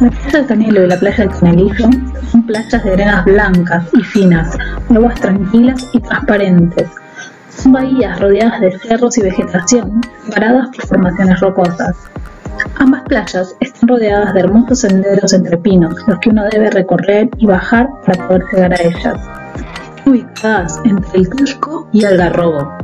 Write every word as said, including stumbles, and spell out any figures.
La playa del Canelo y la playa del Canelillo son playas de arenas blancas y finas, aguas tranquilas y transparentes. Son bahías rodeadas de cerros y vegetación, separadas por formaciones rocosas. Ambas playas están rodeadas de hermosos senderos entre pinos, los que uno debe recorrer y bajar para poder llegar a ellas. Ubicadas entre El Quisco y Algarrobo.